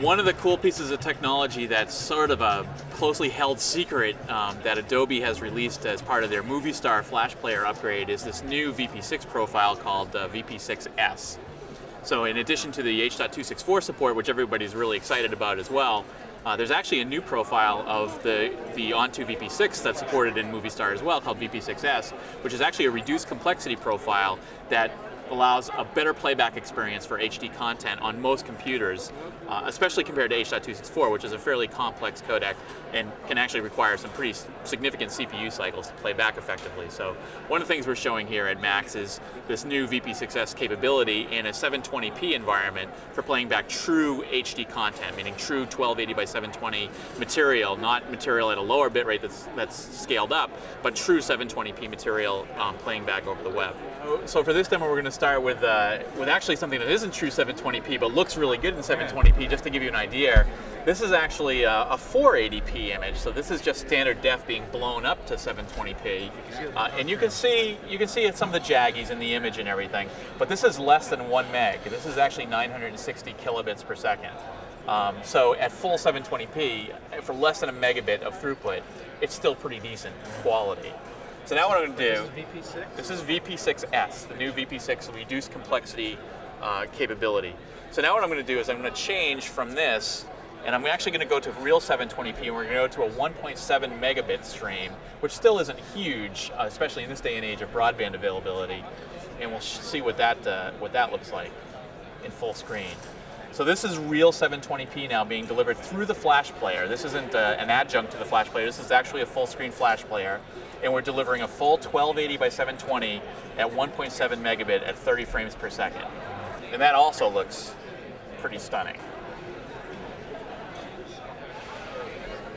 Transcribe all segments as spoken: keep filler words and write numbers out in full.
One of the cool pieces of technology that's sort of a closely held secret um, that Adobe has released as part of their Movistar Flash Player upgrade is this new V P six profile called uh, V P six S. So in addition to the H dot two sixty-four support, which everybody's really excited about as well, uh, there's actually a new profile of the, the On two V P six that's supported in Movistar as well called V P six S, which is actually a reduced complexity profile that allows a better playback experience for H D content on most computers, uh, especially compared to H dot two sixty-four, which is a fairly complex codec and can actually require some pretty significant C P U cycles to play back effectively. So one of the things we're showing here at Max is this new V P six S capability in a seven twenty p environment for playing back true H D content, meaning true twelve eighty by seven twenty material, not material at a lower bit rate that's, that's scaled up, but true seven twenty p material um, playing back over the web. So for this demo, we're going to start with uh, with actually something that isn't true seven twenty p but looks really good in seven twenty p, just to give you an idea. This is actually a, a four eighty p image, so this is just standard def being blown up to seven twenty p, uh, and you can see you can see some of the jaggies in the image and everything. But this is less than one meg. This is actually nine hundred sixty kilobits per second. Um, so at full seven twenty p, for less than a megabit of throughput, it's still pretty decent quality. So now what I'm going to do, this is V P six S, the new V P six reduced complexity uh, capability. So now what I'm going to do is I'm going to change from this, and I'm actually going to go to real seven twenty p, and we're going to go to a one point seven megabit stream, which still isn't huge, uh, especially in this day and age of broadband availability. And we'll see what that, uh, what that looks like in full screen. So this is real seven twenty p now being delivered through the Flash Player. This isn't uh, an adjunct to the Flash Player. This is actually a full screen Flash Player. And we're delivering a full twelve eighty by seven twenty at one point seven megabit at thirty frames per second. And that also looks pretty stunning.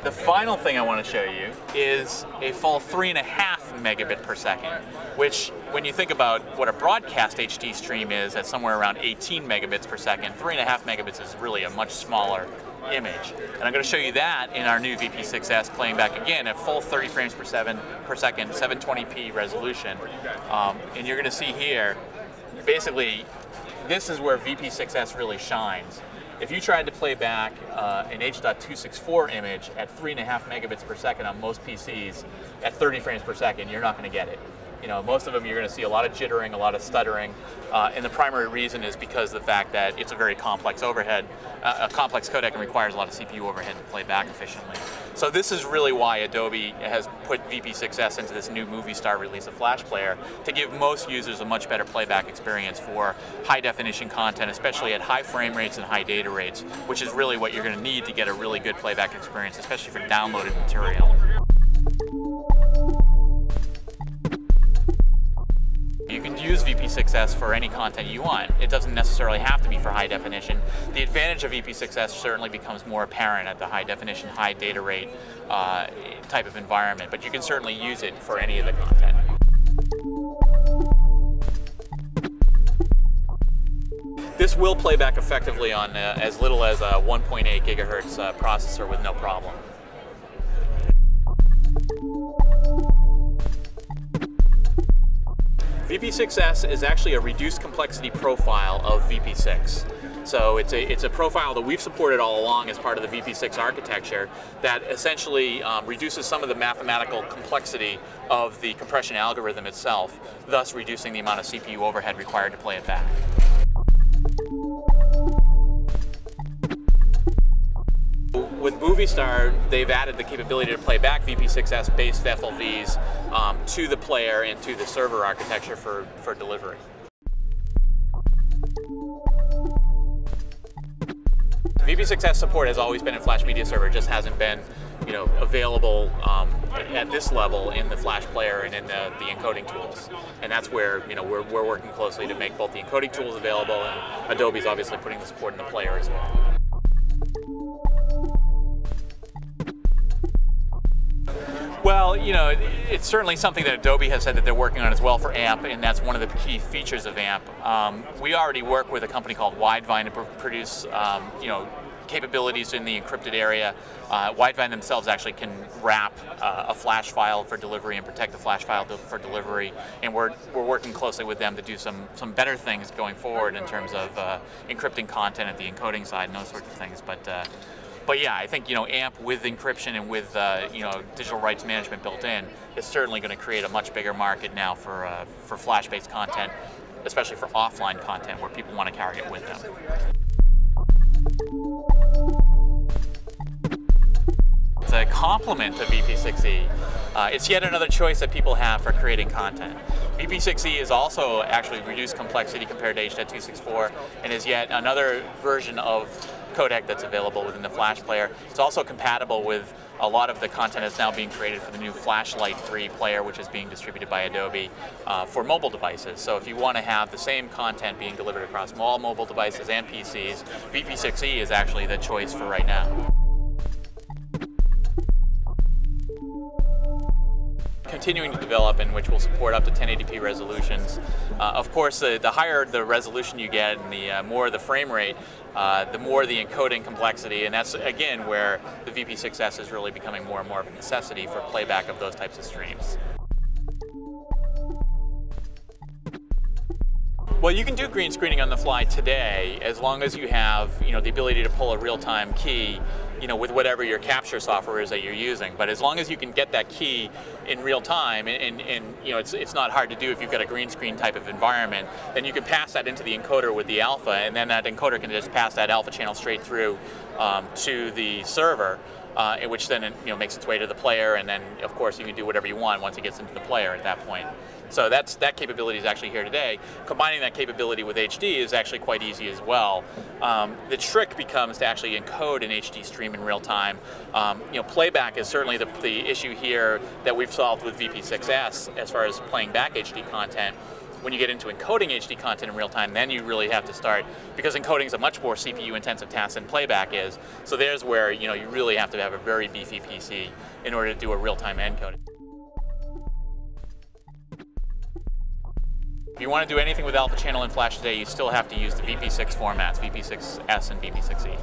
The final thing I want to show you is a full three and a half megabit per second, which when you think about what a broadcast H D stream is at somewhere around eighteen megabits per second, three and a half megabits is really a much smaller image. And I'm going to show you that in our new V P six S playing back again at full thirty frames per, seven, per second, seven twenty p resolution. Um, and you're going to see here, basically, this is where V P six S really shines. If you tried to play back uh, an H dot two sixty-four image at three and a half megabits per second on most P Cs at thirty frames per second, you're not going to get it. You know, most of them you're going to see a lot of jittering, a lot of stuttering, uh, and the primary reason is because of the fact that it's a very complex overhead, uh, a complex codec, and requires a lot of C P U overhead to play back efficiently. So this is really why Adobe has put V P six S into this new Movistar release of Flash Player, to give most users a much better playback experience for high definition content, especially at high frame rates and high data rates, which is really what you're going to need to get a really good playback experience, especially for downloaded material. You can use V P six S for any content you want. It doesn't necessarily have to be for high definition. The advantage of V P six S certainly becomes more apparent at the high definition, high data rate uh, type of environment, but you can certainly use it for any of the content. This will play back effectively on uh, as little as a one point eight gigahertz uh, processor with no problem. V P six S is actually a reduced complexity profile of V P six. So it's a, it's a profile that we've supported all along as part of the V P six architecture that essentially um, reduces some of the mathematical complexity of the compression algorithm itself, thus reducing the amount of C P U overhead required to play it back. With Movistar, they've added the capability to play back V P six S based F L Vs um, to the player and to the server architecture for, for delivery. V P six S support has always been in Flash Media Server, it just hasn't been you know, available um, at this level in the Flash Player and in the, the encoding tools. And that's where you know, we're, we're working closely to make both the encoding tools available, and Adobe's obviously putting the support in the player as well. Well, you know, it's certainly something that Adobe has said that they're working on as well for A M P, and that's one of the key features of A M P. Um, we already work with a company called Widevine to pr produce, um, you know, capabilities in the encrypted area. Uh, Widevine themselves actually can wrap uh, a Flash file for delivery and protect the Flash file for delivery, and we're, we're working closely with them to do some, some better things going forward in terms of uh, encrypting content at the encoding side and those sorts of things. But, uh, But yeah, I think, you know, A M P with encryption and with uh, you know, digital rights management built in is certainly going to create a much bigger market now for uh, for Flash-based content, especially for offline content where people want to carry it with them. A complement to V P six E. Uh, it's yet another choice that people have for creating content. V P six E is also actually reduced complexity compared to H two sixty-four and is yet another version of codec that's available within the Flash player. It's also compatible with a lot of the content that's now being created for the new Flash Lite three player, which is being distributed by Adobe uh, for mobile devices. So if you want to have the same content being delivered across all mobile devices and P Cs, V P six E is actually the choice for right now. Continuing to develop, in which will support up to ten eighty p resolutions. Uh, of course, the, the higher the resolution you get and the uh, more the frame rate, uh, the more the encoding complexity, and that's again where the V P six S is really becoming more and more of a necessity for playback of those types of streams. Well, you can do green screening on the fly today as long as you have, you know, the ability to pull a real-time key, you know, with whatever your capture software is that you're using. But as long as you can get that key in real time, and, and, and you know, it's, it's not hard to do if you've got a green screen type of environment, then you can pass that into the encoder with the alpha, and then that encoder can just pass that alpha channel straight through um, to the server, uh, which then, you know, makes its way to the player, and then, of course, you can do whatever you want once it gets into the player at that point. So that's, that capability is actually here today. Combining that capability with H D is actually quite easy as well. Um, the trick becomes to actually encode an H D stream in real time. Um, you know, playback is certainly the, the issue here that we've solved with V P six S as far as playing back H D content. When you get into encoding H D content in real time, then you really have to start, because encoding is a much more C P U-intensive task than playback is. So there's where, you know, you really have to have a very beefy P C in order to do a real-time encoding. If you want to do anything with alpha channel in Flash today, you still have to use the V P six formats, V P six S and V P six E.